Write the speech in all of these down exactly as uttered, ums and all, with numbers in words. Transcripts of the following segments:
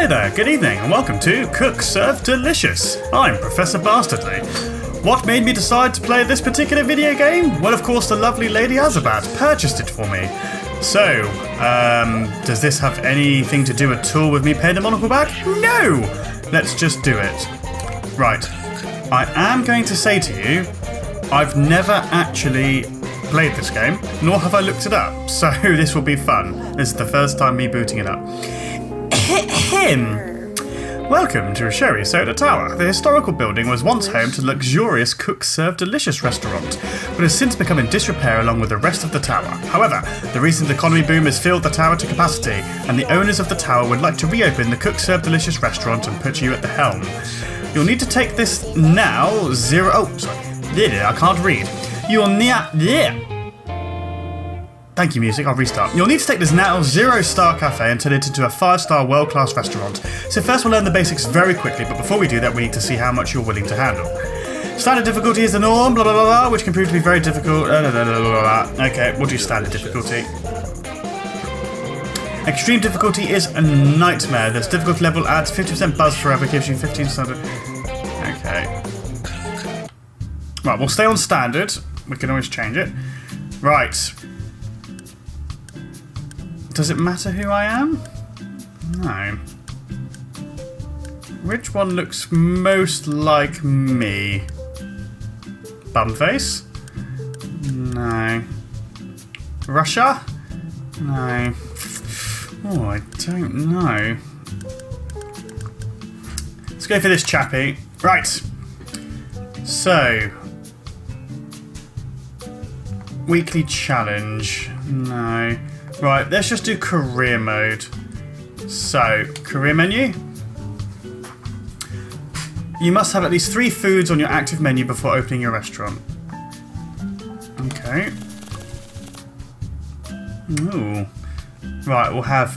Hello there, good evening, and welcome to Cook, Serve, Delicious. I'm Professor Bastardly. What made me decide to play this particular video game? Well, of course, the lovely lady Azabat purchased it for me. So, um, does this have anything to do at all with me paying the monocle back? No! Let's just do it. Right, I am going to say to you, I've never actually played this game, nor have I looked it up, so this will be fun. This is the first time me booting it up. Welcome to SherriSoda Tower. The historical building was once home to the luxurious Cook, Serve, Delicious restaurant, but has since become in disrepair along with the rest of the tower. However, the recent economy boom has filled the tower to capacity, and the owners of the tower would like to reopen the Cook, Serve, Delicious restaurant and put you at the helm. You'll need to take this now. Zero. Oh, sorry. I can't read. You'll need. Yeah. Thank you, music. I'll restart. You'll need to take this now zero-star cafe and turn it into a five-star world-class restaurant. So first we'll learn the basics very quickly, but before we do that we need to see how much you're willing to handle. Standard difficulty is the norm, blah blah blah, blah which can prove to be very difficult. Blah, blah, blah, blah, blah. Okay, we'll do standard difficulty. Extreme difficulty is a nightmare. This difficulty level adds fifty percent buzz forever, gives you fifteen standard. Okay. Right, we'll stay on standard. We can always change it. Right. Does it matter who I am? No. Which one looks most like me? Bumface? No. Russia? No. Oh, I don't know. Let's go for this chappy. Right. So. Weekly challenge. No. Right, let's just do career mode. So, career menu. You must have at least three foods on your active menu before opening your restaurant. Okay. Ooh. Right, we'll have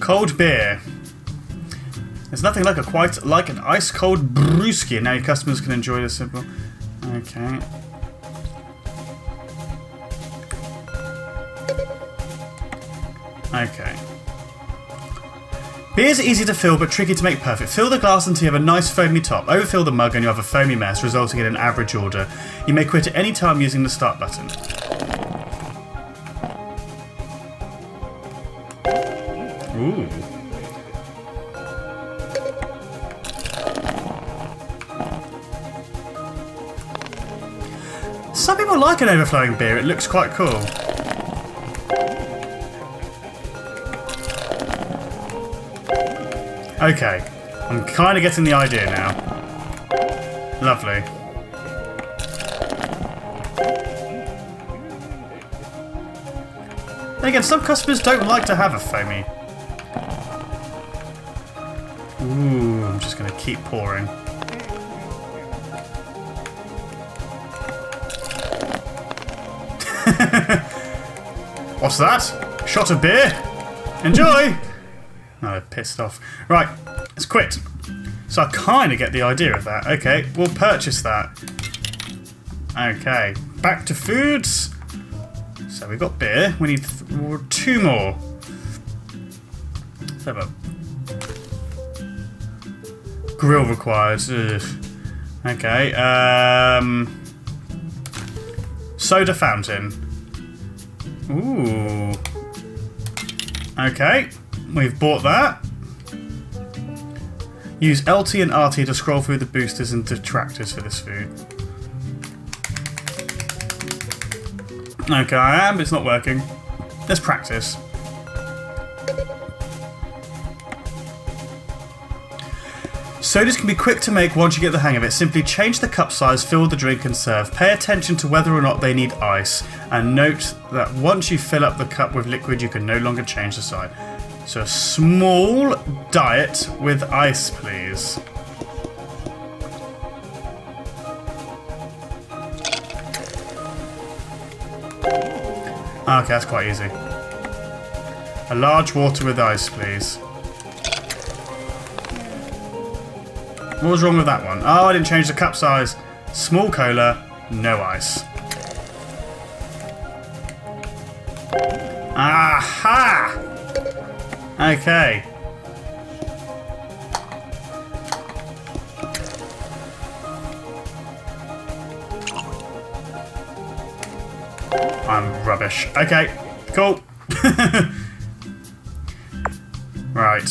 cold beer. There's nothing like a quite like an ice cold brewski, and now your customers can enjoy the simple. Okay. Okay. Beers are easy to fill but tricky to make perfect. Fill the glass until you have a nice foamy top. Overfill the mug and you'll have a foamy mess, resulting in an average order. You may quit at any time using the start button. Ooh. Some people like an overflowing beer, it looks quite cool. Okay, I'm kind of getting the idea now. Lovely. And again, some customers don't like to have a foamy. Ooh, I'm just going to keep pouring. What's that? Shot of beer? Enjoy! No, I'm pissed off. Right, let's quit. So I kind of get the idea of that. Okay, we'll purchase that. Okay, back to foods. So we've got beer. We need th two more. Let's have a grill required. Ugh. Okay. Um, soda fountain. Ooh. Okay. We've bought that. Use L T and R T to scroll through the boosters and detractors for this food. Okay, I am, but it's not working. Let's practice. Sodas can be quick to make once you get the hang of it. Simply change the cup size, fill the drink and serve. Pay attention to whether or not they need ice. And note that once you fill up the cup with liquid, you can no longer change the size. So a small diet with ice, please. Okay, that's quite easy. A large water with ice, please. What was wrong with that one? Oh, I didn't change the cup size. Small cola, no ice. Aha! Okay, I'm rubbish. Okay, cool. Right.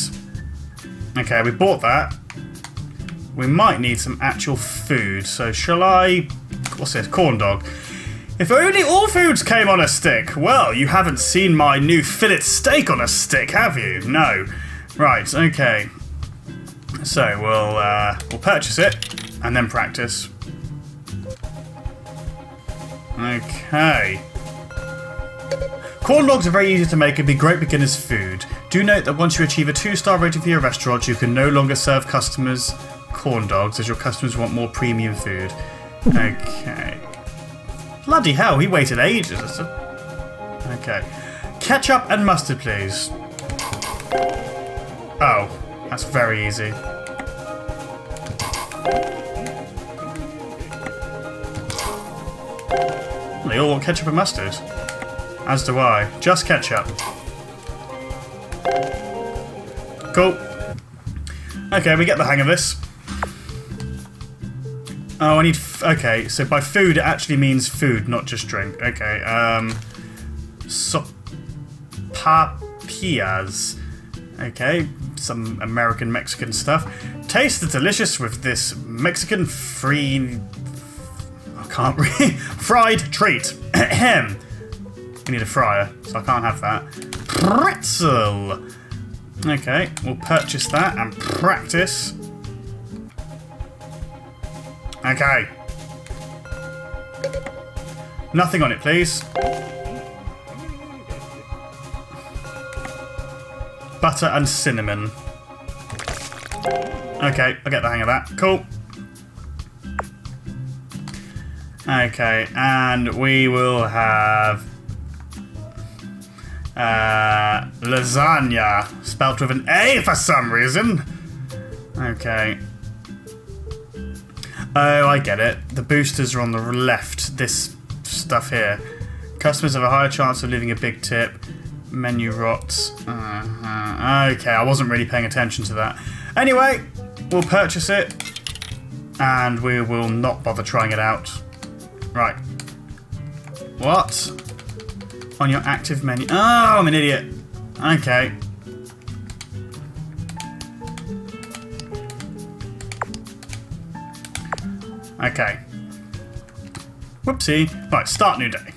Okay, we bought that. We might need some actual food, so shall I... What's this? Corn dog. If only all foods came on a stick! Well, you haven't seen my new fillet steak on a stick, have you? No. Right, okay. So, we'll, uh, we'll purchase it, and then practice. Okay. Corn dogs are very easy to make and be great beginner's food. Do note that once you achieve a two-star rating for your restaurant, you can no longer serve customers corn dogs, as your customers want more premium food. Okay. Bloody hell, he waited ages. Okay. Ketchup and mustard, please. Oh, that's very easy. They all want ketchup and mustard. As do I. Just ketchup. Cool. Okay, we get the hang of this. Oh, I need... F okay, so by food it actually means food, not just drink. Okay, um... sopapillas. Okay, some American-Mexican stuff. Taste the delicious with this Mexican-free... I can't read... fried treat. Ahem. We need a fryer, so I can't have that. Pretzel! Okay, we'll purchase that and practice. Okay. Nothing on it, please. Butter and cinnamon. Okay, I get the hang of that. Cool. Okay, and we will have... Uh, lasagna, spelt with an A for some reason. Okay. Oh, I get it. The boosters are on the left, this stuff here. Customers have a higher chance of leaving a big tip. Menu rots. Uh-huh. Okay, I wasn't really paying attention to that. Anyway, we'll purchase it. And we will not bother trying it out. Right. What? On your active menu. Oh, I'm an idiot. Okay. Okay. Whoopsie. Right, start new day.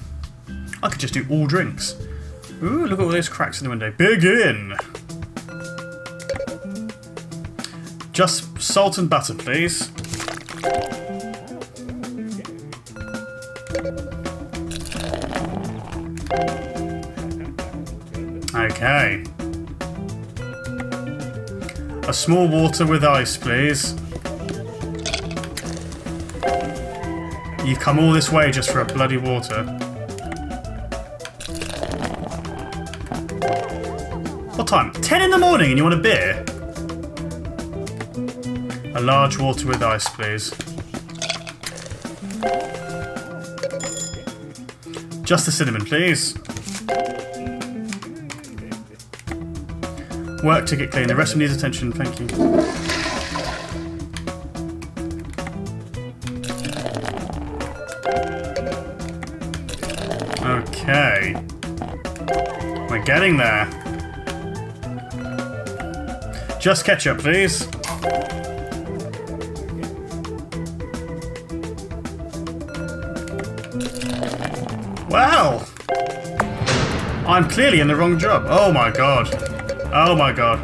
I could just do all drinks. Ooh, look at all those cracks in the window. Begin! Just salt and butter, please. Okay. A small water with ice, please. You've come all this way just for a bloody water. What time? ten in the morning and you want a beer? A large water with ice, please. Just the cinnamon, please. Work to get clean. The rest of me needs attention. Thank you. Okay. We're getting there. Just ketchup, please. Wow! I'm clearly in the wrong job. Oh my god. Oh my god.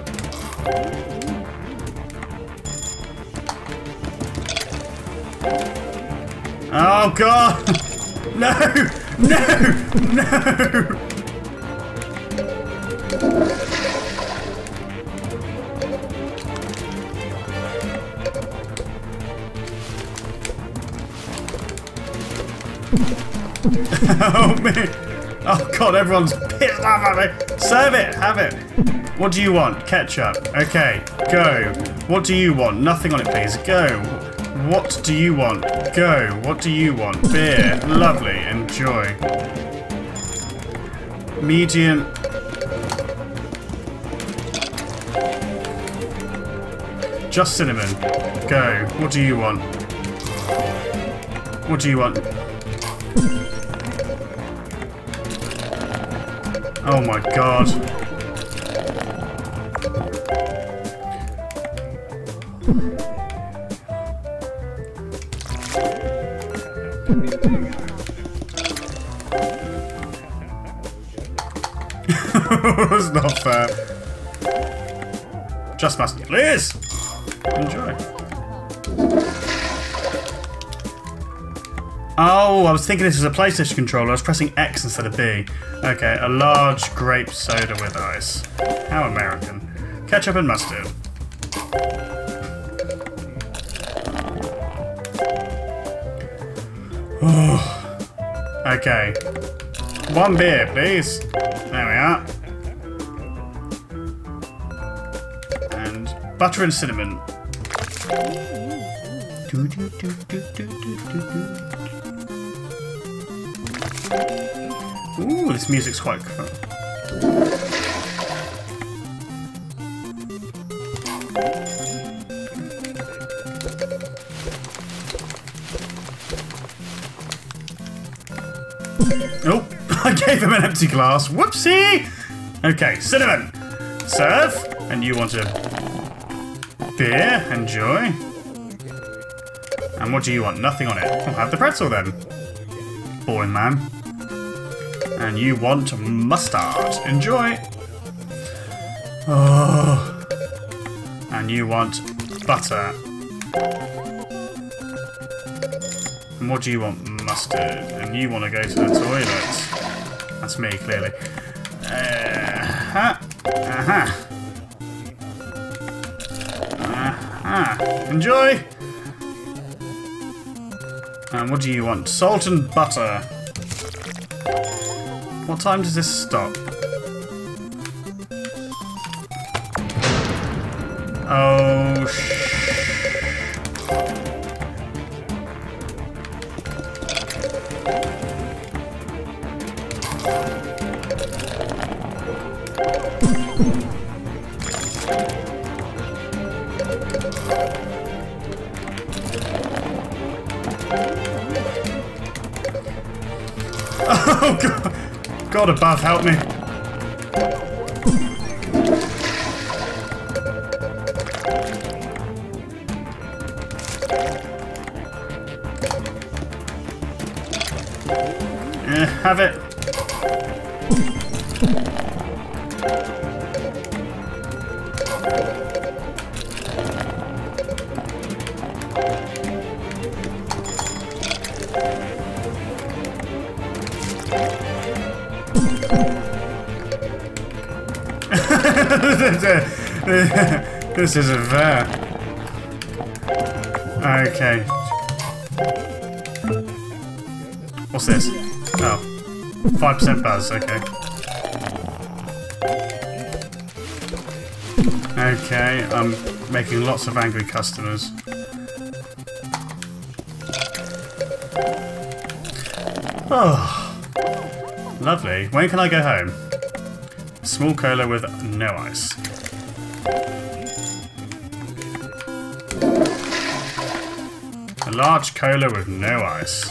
Oh god! No! No! No! Oh man! Oh god, everyone's pissed off at me! Serve it! Have it! What do you want? Ketchup. Okay, go. What do you want? Nothing on it, please. Go. What do you want? Go. What do you want? Beer. Lovely. Enjoy. Medium. Just cinnamon. Go. What do you want? What do you want? Oh my god. That's not fair. Just master, please! Enjoy. Oh, I was thinking this was a PlayStation controller. I was pressing X instead of B. Okay, a large grape soda with ice. How American. Ketchup and mustard. Oh. Okay. One beer, please. There we are. And butter and cinnamon. Do, do, do, do, do, do, do. Ooh, this music's quite cool. Oh, I gave him an empty glass. Whoopsie! Okay, cinnamon. Serve. And you want a beer. Enjoy. And what do you want? Nothing on it. I'll have the pretzel then. Boring man. And you want mustard. Enjoy. Oh. And you want butter. And what do you want? Mustard. And you want to go to the toilet. That's me, clearly. Uh-huh. Uh-huh. Uh-huh. Enjoy. And what do you want? Salt and butter. What time does this stop? Oh, shh. Oh, God. God above, help me. Yeah, have it. This isn't fair. Okay. What's this? Oh. five percent buzz, okay. Okay, I'm making lots of angry customers. Oh. Lovely. When can I go home? Small cola with no ice. A large cola with no ice.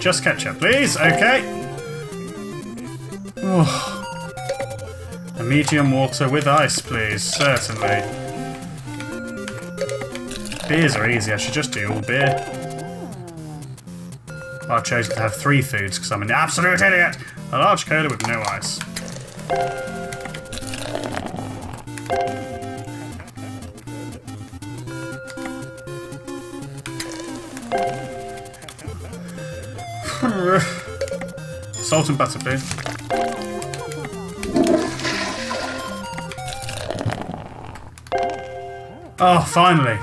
Just ketchup, please. Okay. Oh. A medium water with ice, please. Certainly. Beers are easy. I should just do all beer. I've chosen to have three foods because I'm an absolute idiot. A large cola with no ice. Salt and butter, please. Oh, finally!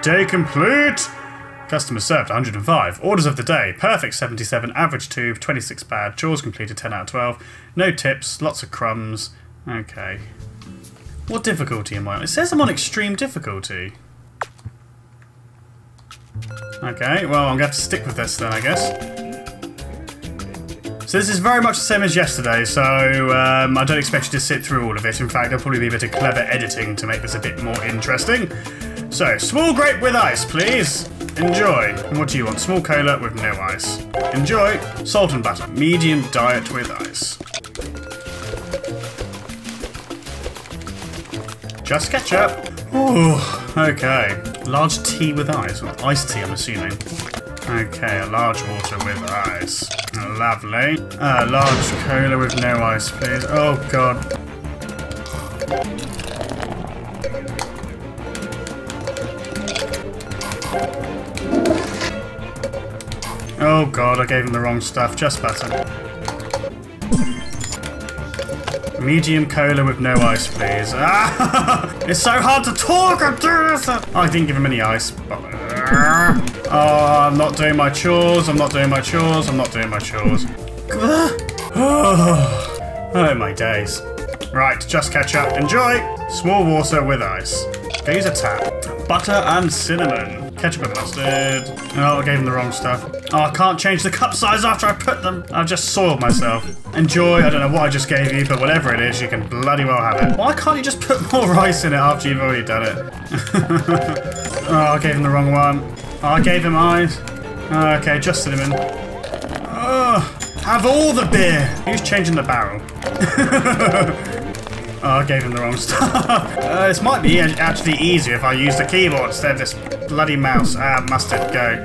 Day complete! Customer served one hundred and five. Orders of the day. Perfect seventy-seven. Average two. twenty-six bad. Chores completed ten out of twelve. No tips. Lots of crumbs. Okay. What difficulty am I on? It says I'm on extreme difficulty. Okay, well, I'm going to have to stick with this then, I guess. So this is very much the same as yesterday, so um, I don't expect you to sit through all of it. In fact, there'll probably be a bit of clever editing to make this a bit more interesting. So, small grape with ice, please. Enjoy! And what do you want? Small cola with no ice. Enjoy! Salt and butter. Medium diet with ice. Just ketchup. Ooh, okay. Large tea with ice. Well, iced tea, I'm assuming. Okay, a large water with ice. Lovely. A large cola with no ice, please. Oh, God. Oh, God, I gave him the wrong stuff. Just butter. Medium cola with no ice, please. Ah, it's so hard to talk. I'm doing this. Oh, I didn't give him any ice. Oh, I'm not doing my chores. I'm not doing my chores. I'm not doing my chores. Oh, oh my days. Right, just catch up. Enjoy. Small water with ice. These are tap. Butter and cinnamon. Ketchup and mustard. Oh, I gave him the wrong stuff. Oh, I can't change the cup size after I put them. I've just soiled myself. Enjoy. I don't know what I just gave you, but whatever it is, you can bloody well have it. Why can't you just put more ice in it after you've already done it? Oh, I gave him the wrong one. Oh, I gave him ice. Oh, okay, just cinnamon. Oh, have all the beer. Who's changing the barrel? Oh, I gave him the wrong stuff. Uh, this might be actually easier if I used a keyboard instead of this bloody mouse. Ah, mustard, go.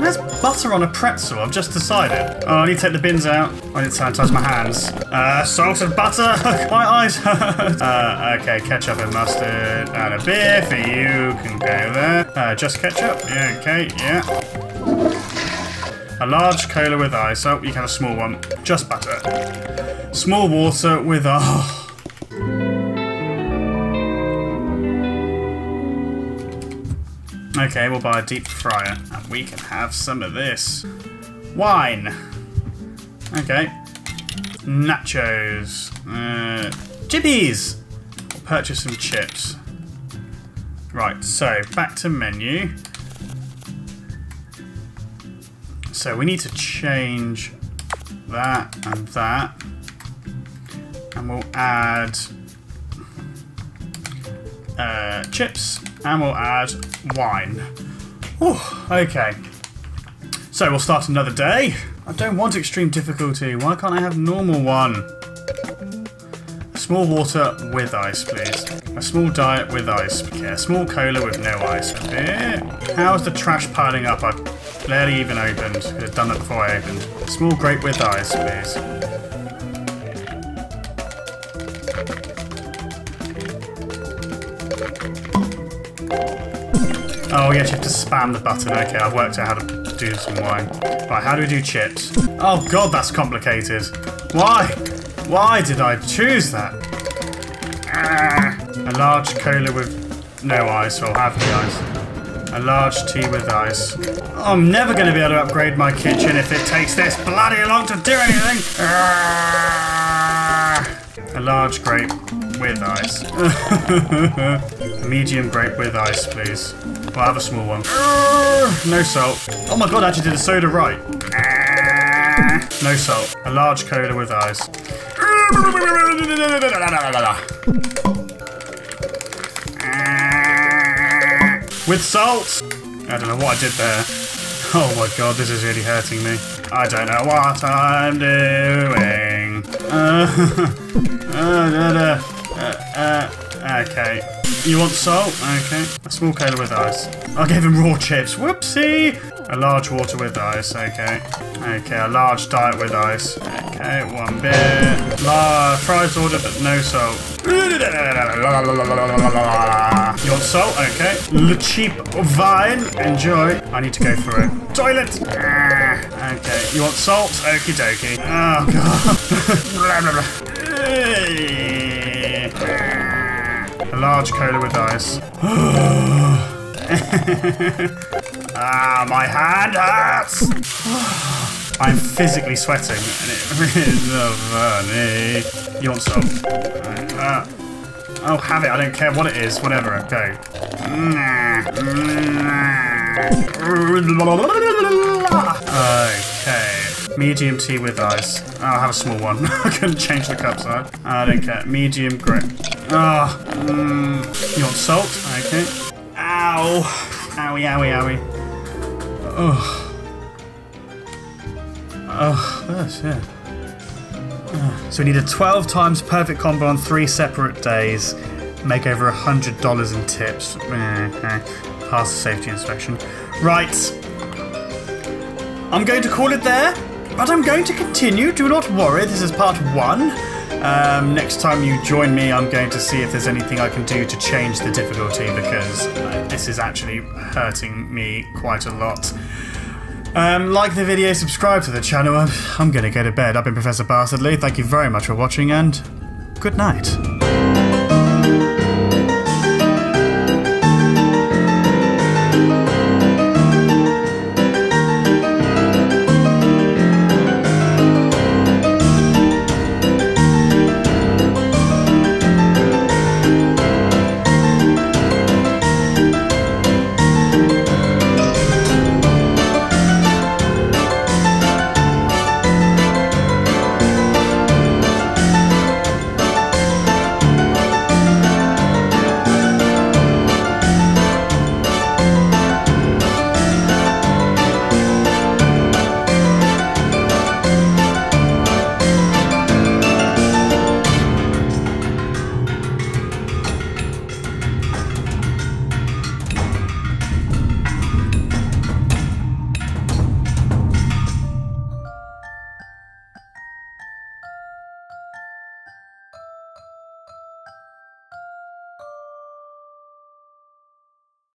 There's butter on a pretzel, I've just decided. Oh, I need to take the bins out. I need to sanitize my hands. Uh, salt and butter! My eyes hurt! Uh, okay, ketchup and mustard. And a beer for you. Can go there. Uh, just ketchup. Yeah, okay, yeah. A large cola with ice. Oh, you can have a small one. Just butter. Small water with... Oh. Okay, we'll buy a deep fryer, and we can have some of this. Wine! Okay. Nachos. Uh, chippies! We'll purchase some chips. Right, so, back to menu. So, we need to change that and that. And we'll add... Uh, chips. And we'll add wine. Whew, okay. So we'll start another day. I don't want extreme difficulty. Why can't I have normal one? Small water with ice, please. A small diet with ice. Okay, a small cola with no ice. A bit. How is the trash piling up? I barely even opened. I could have done that before I opened. Small grape with ice, please. Oh, yes, you have to spam the button. Okay, I've worked out how to do some wine. Right, how do we do chips? Oh, God, that's complicated. Why? Why did I choose that? Ah, a large cola with no ice, or have the ice. A large tea with ice. I'm never going to be able to upgrade my kitchen if it takes this bloody long to do anything. Ah, a large grape with ice. A medium grape with ice, please. Well, I have a small one. No salt. Oh my god, I actually did a soda right. No salt. A large cola with ice. With salt! I don't know what I did there. Oh my god, this is really hurting me. I don't know what I'm doing. Uh, uh, uh, okay. You want salt? Okay. A small cola with ice. I gave him raw chips. Whoopsie! A large water with ice. Okay. Okay, a large diet with ice. Okay, one beer. La fries order, but no salt. You want salt? Okay. Le cheap wine. Enjoy. I need to go for it. Toilet! Okay. You want salt? Okie dokie. Oh, God. A large cola with ice. Ah, my hand hurts! I'm physically sweating, and it really is so funny. You want some? Uh, oh, have it. I don't care what it is. Whatever. Okay. Okay. Medium tea with ice. Oh, I'll have a small one. I couldn't change the cup size. I don't care. Medium grip. Ah, oh, mm, you want salt? Okay. Ow. Owie, owie, owie. Oh. Oh, that's it. So we need a twelve times perfect combo on three separate days. Make over a hundred dollars in tips. Pass the safety inspection. Right. I'm going to call it there, but I'm going to continue. Do not worry. This is part one. Um, next time you join me, I'm going to see if there's anything I can do to change the difficulty, because uh, this is actually hurting me quite a lot. Um, like the video, subscribe to the channel. I'm, I'm going to go to bed. I've been Professor Bastardly. Thank you very much for watching, and good night.